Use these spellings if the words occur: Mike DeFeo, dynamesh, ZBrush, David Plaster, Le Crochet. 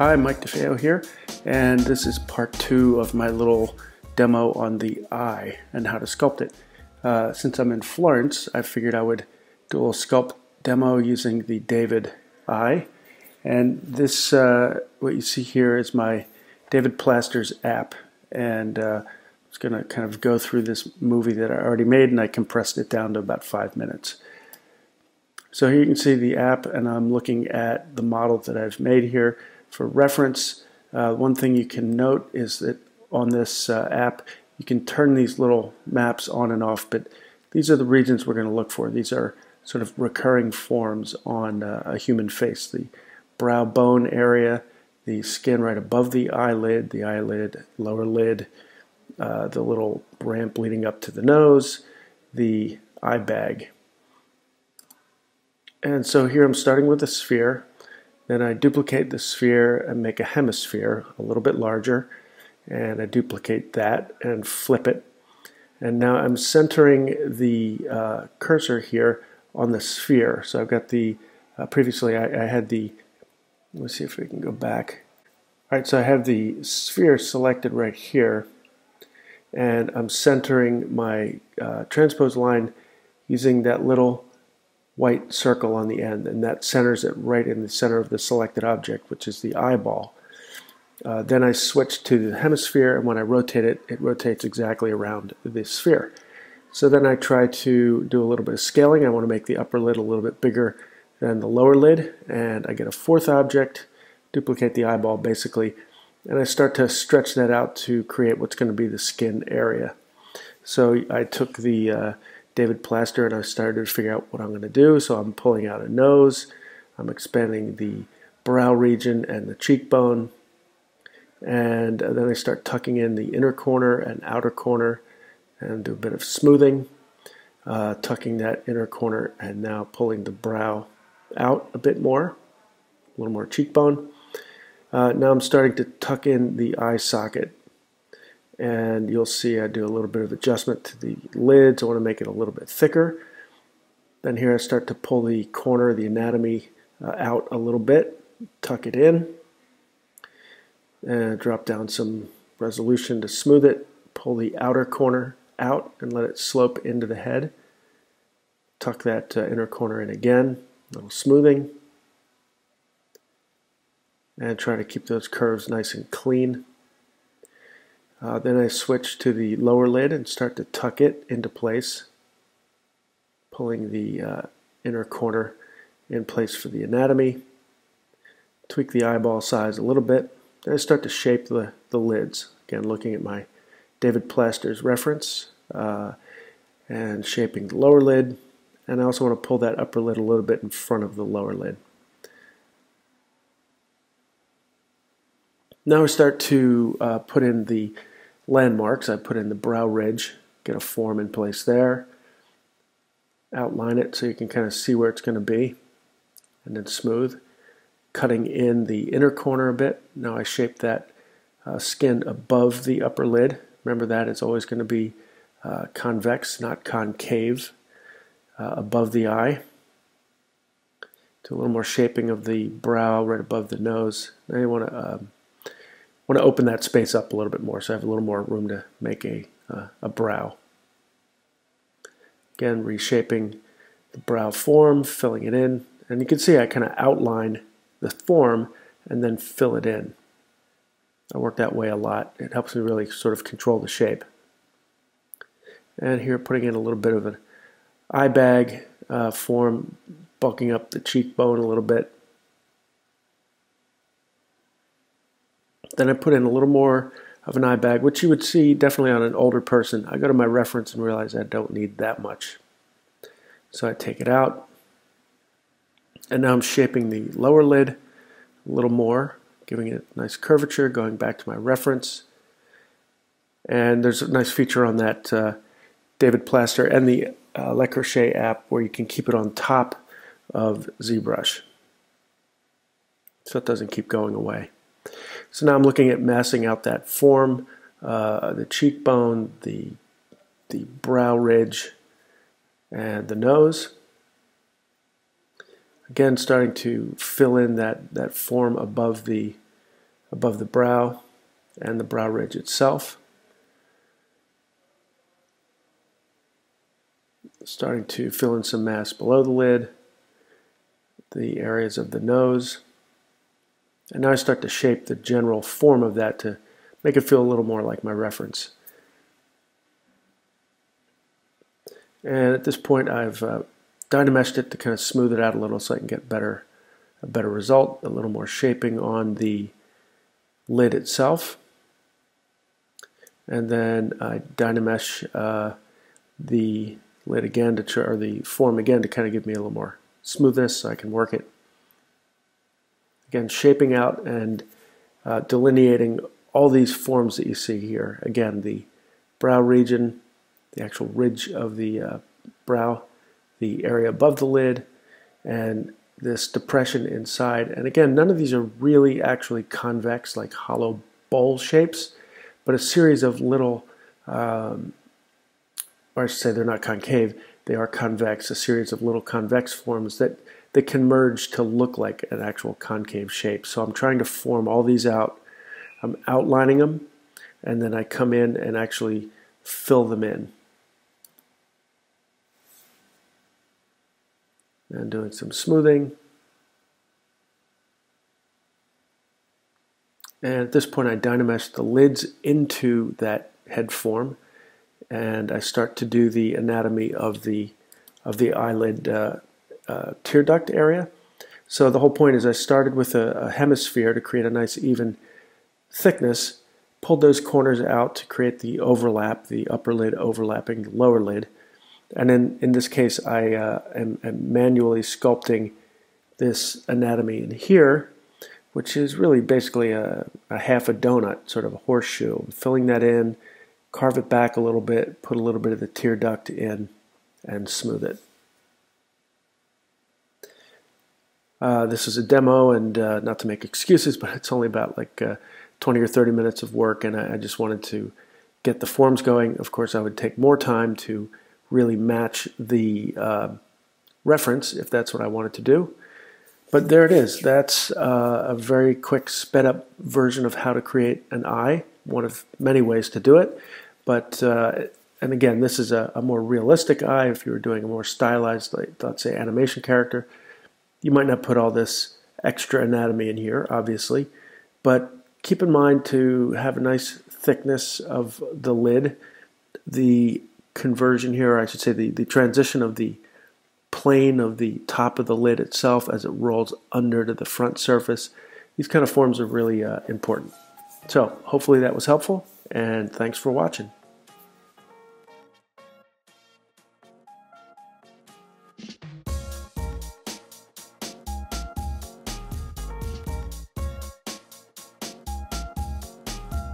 Hi, Mike DeFeo here, and this is part two of my little demo on the eye and how to sculpt it. Since I'm in Florence, I figured I would do a little sculpt demo using the David eye. And this, what you see here is my David Plaster's app. And I'm just going to kind of go through this movie that I already made, and I compressed it down to about 5 minutes. So here you can see the app, and I'm looking at the model that I've made here. For reference, one thing you can note is that on this app, you can turn these little maps on and off, but these are the regions we're going to look for. These are sort of recurring forms on a human face: the brow bone area, the skin right above the eyelid, lower lid, the little ramp leading up to the nose, the eye bag. And so here I'm starting with a sphere. Then I duplicate the sphere and make a hemisphere a little bit larger, and I duplicate that and flip it. And now I'm centering the cursor here on the sphere. So I've got the, previously I had the, let's see if we can go back. All right, so I have the sphere selected right here, and I'm centering my transpose line using that little white circle on the end, and that centers it right in the center of the selected object, which is the eyeball. Then I switch to the hemisphere, and when I rotate it, it rotates exactly around the sphere. So then I try to do a little bit of scaling. I want to make the upper lid a little bit bigger than the lower lid, and I get a fourth object, duplicate the eyeball basically, and I start to stretch that out to create what's going to be the skin area. So I took the David Plaster, and I started to figure out what I'm going to do. So I'm pulling out a nose, I'm expanding the brow region and the cheekbone, and then I start tucking in the inner corner and outer corner and do a bit of smoothing, tucking that inner corner, and now pulling the brow out a bit more, a little more cheekbone. Now I'm starting to tuck in the eye socket. And you'll see I do a little bit of adjustment to the lids. I want to make it a little bit thicker. Then here I start to pull the corner, the anatomy out a little bit, tuck it in, and drop down some resolution to smooth it, pull the outer corner out and let it slope into the head, tuck that inner corner in again, a little smoothing, and try to keep those curves nice and clean. Then I switch to the lower lid and start to tuck it into place, pulling the inner corner in place for the anatomy, tweak the eyeball size a little bit, then I start to shape the lids. Again, looking at my David Plaster's reference and shaping the lower lid, and I also want to pull that upper lid a little bit in front of the lower lid. Now I start to put in the landmarks. I put in the brow ridge, get a form in place there, outline it so you can kind of see where it's going to be, and then smooth, cutting in the inner corner a bit. Now I shape that skin above the upper lid. Remember that it's always going to be convex, not concave, above the eye. Do a little more shaping of the brow right above the nose. Now you want to open that space up a little bit more, so I have a little more room to make a brow. Again, reshaping the brow form, filling it in, and you can see I kind of outline the form and then fill it in. I work that way a lot. It helps me really sort of control the shape. And here, putting in a little bit of an eye bag form, bulking up the cheekbone a little bit. Then I put in a little more of an eye bag, which you would see definitely on an older person. I go to my reference and realize I don't need that much. So I take it out. And now I'm shaping the lower lid a little more, giving it a nice curvature, going back to my reference. And there's a nice feature on that David Plaster and the Le Crochet app where you can keep it on top of ZBrush, so it doesn't keep going away. So now I'm looking at massing out that form, the cheekbone, the brow ridge, and the nose. Again, starting to fill in that form above the above the brow and the brow ridge itself. Starting to fill in some mass below the lid, the areas of the nose. And now I start to shape the general form of that to make it feel a little more like my reference. And at this point I've dynameshed it to kind of smooth it out a little so I can get a better result, a little more shaping on the lid itself. And then I dynamesh the lid again to try, or the form again, to kind of give me a little more smoothness so I can work it. Again, shaping out and delineating all these forms that you see here. Again, the brow region, the actual ridge of the brow, the area above the lid, and this depression inside. And again, none of these are really actually convex, like hollow bowl shapes, but a series of little, or I should say they're not concave, they are convex, a series of little convex forms that can merge to look like an actual concave shape. So I'm trying to form all these out. I'm outlining them, and then I come in and actually fill them in. And doing some smoothing. And at this point I dynamesh the lids into that head form, and I start to do the anatomy of the eyelid tear duct area. So the whole point is I started with a hemisphere to create a nice even thickness, pulled those corners out to create the overlap, the upper lid overlapping the lower lid, and then in this case I am manually sculpting this anatomy in here, which is really basically a half a donut, sort of a horseshoe. I'm filling that in, carve it back a little bit, put a little bit of the tear duct in, and smooth it. This is a demo, and not to make excuses, but it's only about like 20 or 30 minutes of work, and I just wanted to get the forms going. Of course, I would take more time to really match the reference if that's what I wanted to do. But there it is. That's a very quick, sped-up version of how to create an eye, one of many ways to do it. But and again, this is a more realistic eye. If you were doing a more stylized, like, let's say, animation character, you might not put all this extra anatomy in here, obviously, but keep in mind to have a nice thickness of the lid. The conversion here, I should say the transition of the plane of the top of the lid itself as it rolls under to the front surface. These kind of forms are really important. So hopefully that was helpful, and thanks for watching.